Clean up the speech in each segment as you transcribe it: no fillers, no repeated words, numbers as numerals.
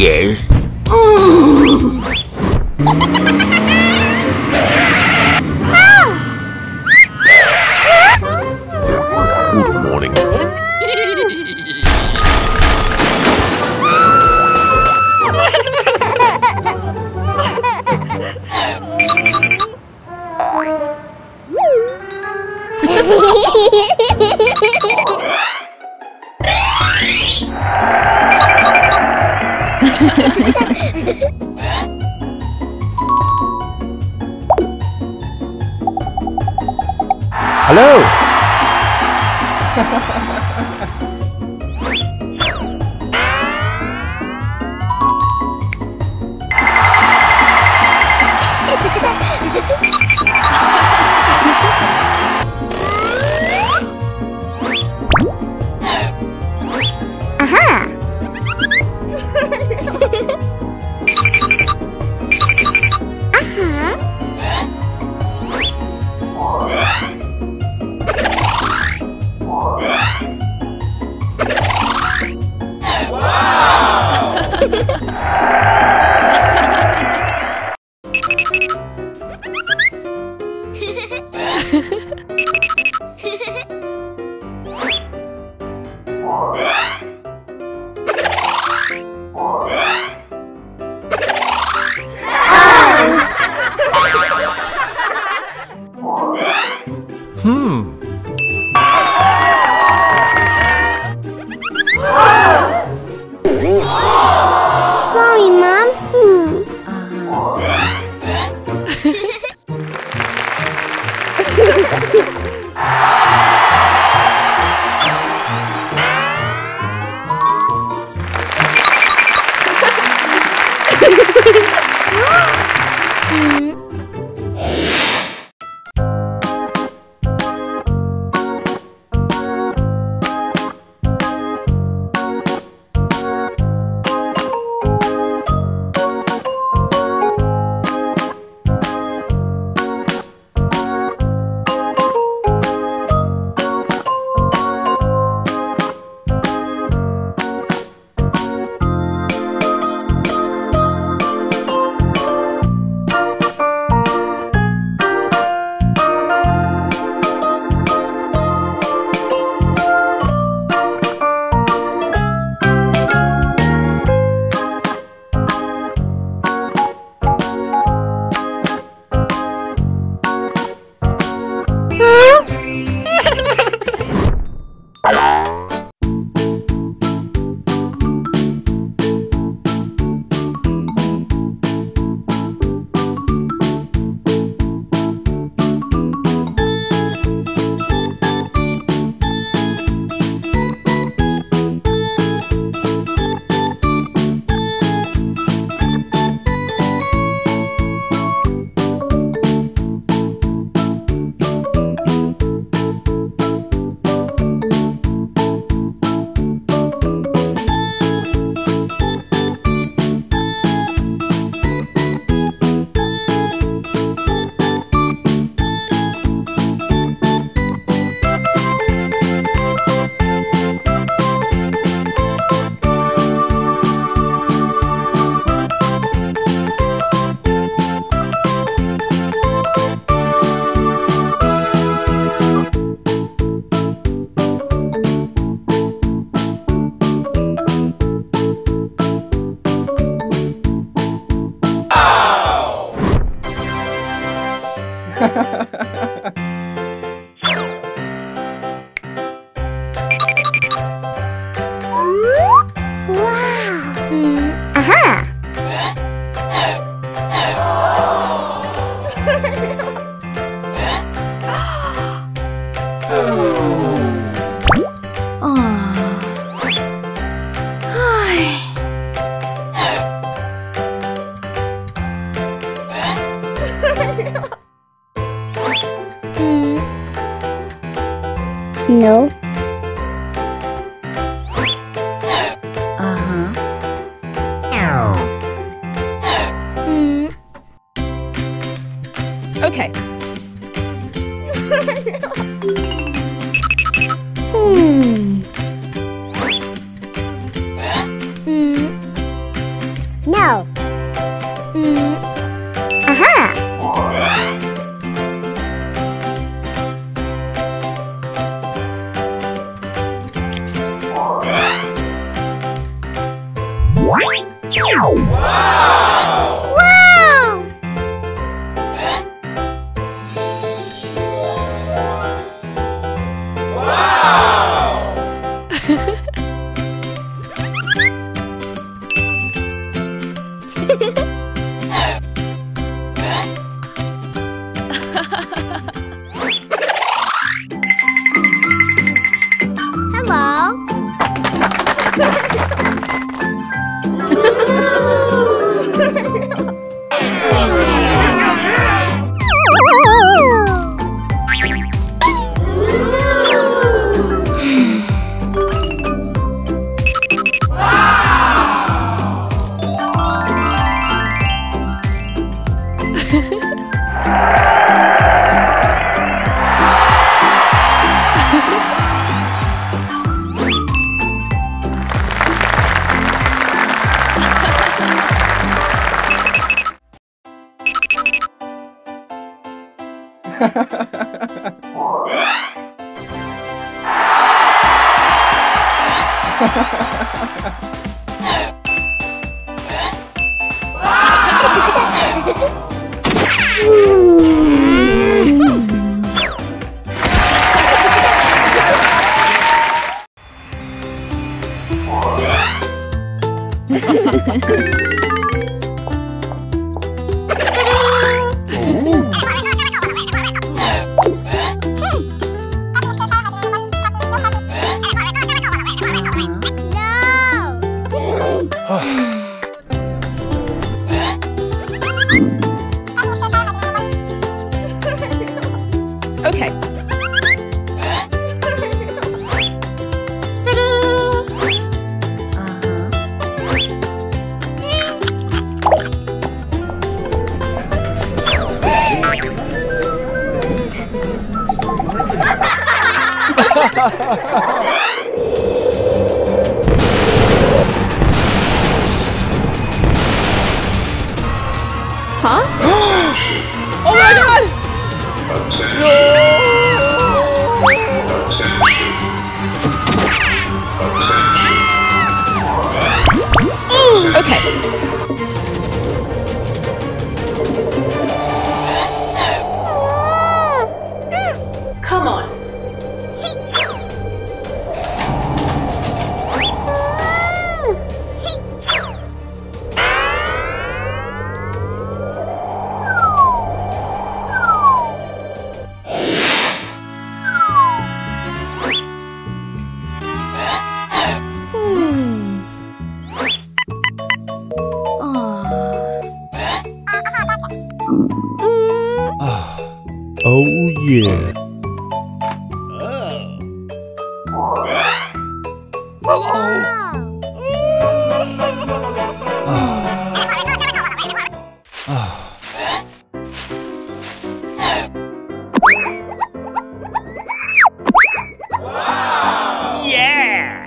Yes. Good morning. Hello. No. Okay. No. Wow! Wow! Wow! Hello. Okay. Huh? Oh my God! No! Okay. Come on. Oh yeah.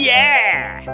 Yeah!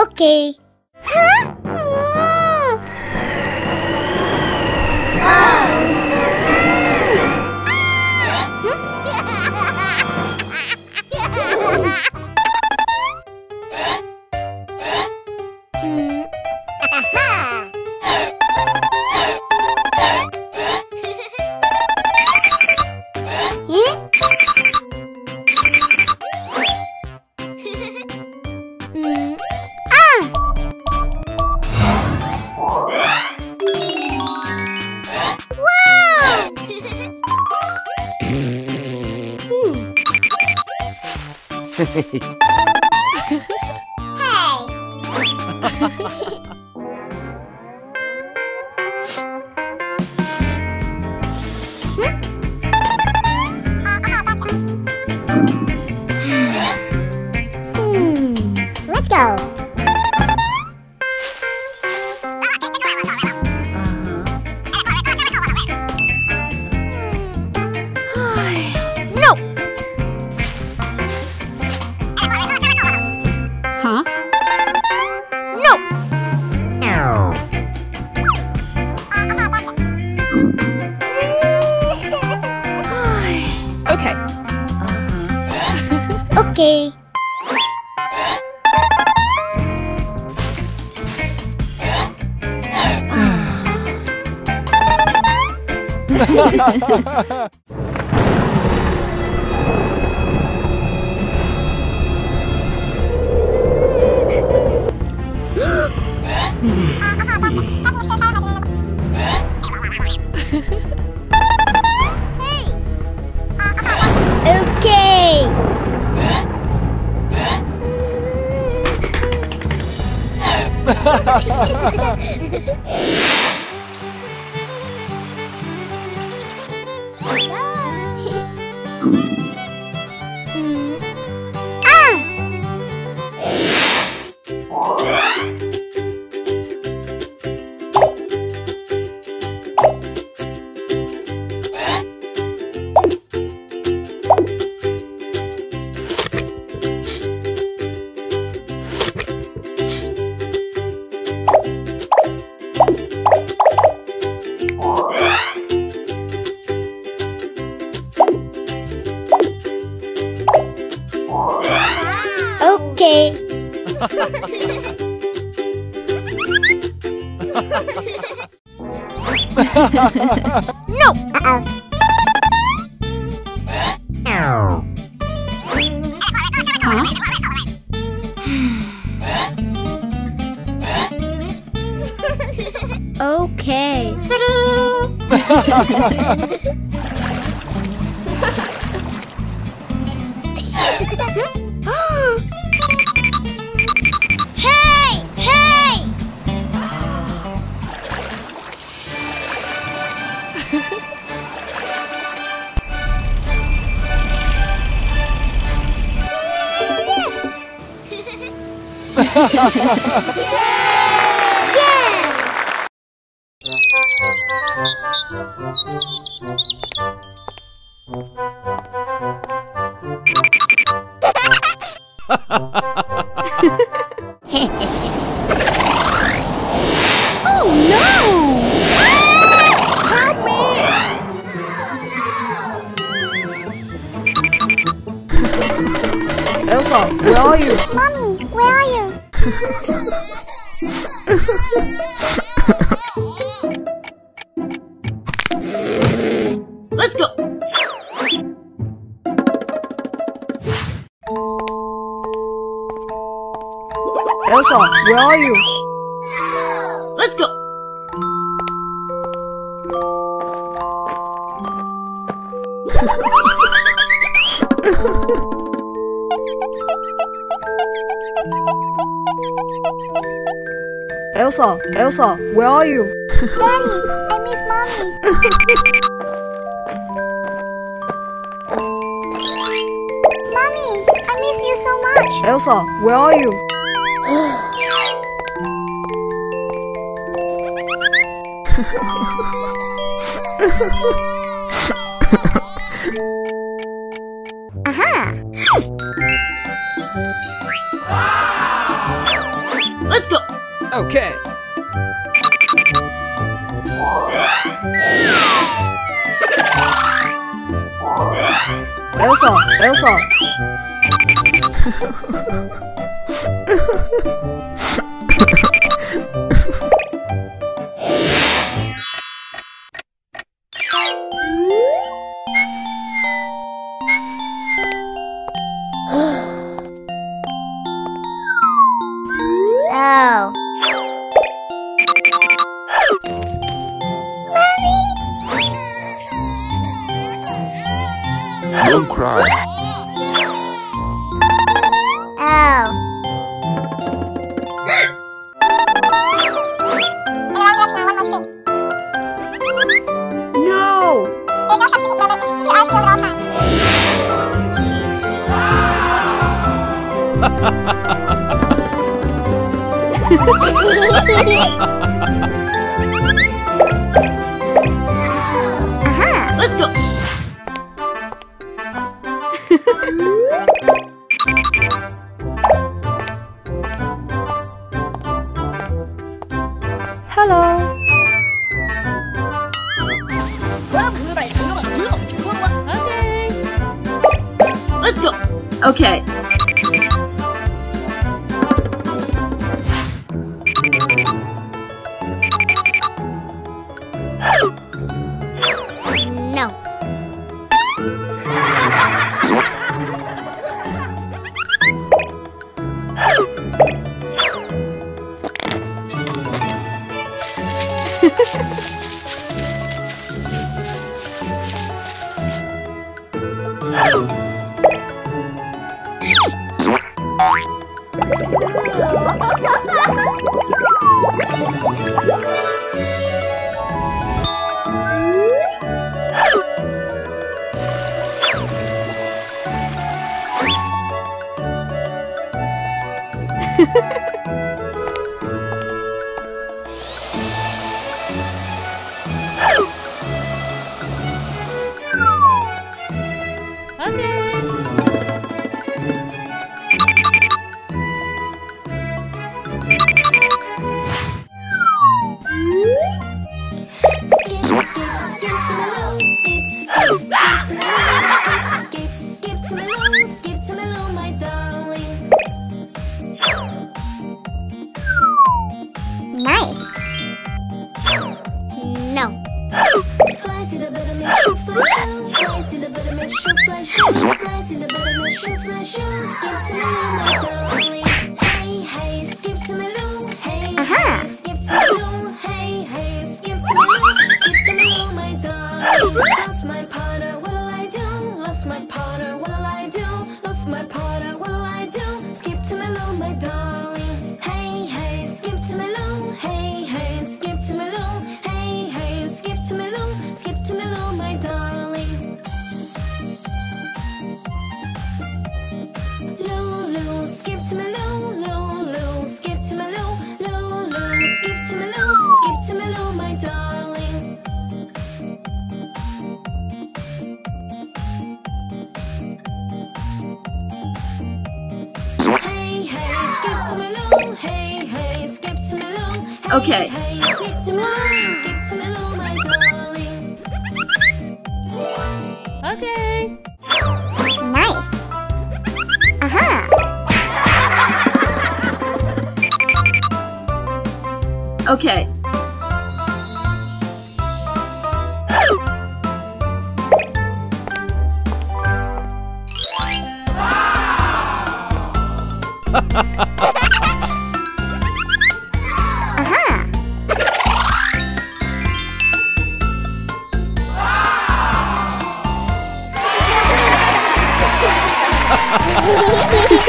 Okay. Hey! Okay. No! Uh-oh. Okay. Yes! Oh no! Ah! Help me! Oh, no. Elsa, where are you? Mommy, where are you? Let's go. Elsa, where are you? Let's go. Elsa, Elsa, where are you? Daddy, I miss mommy. Mommy, I miss you so much. Elsa, where are you? Aha! Let's go. Okay. Elsa, Elsa. Oh. Don't cry. Aha, let's go. Hello. Okay. Let's go. Okay.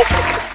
Okay.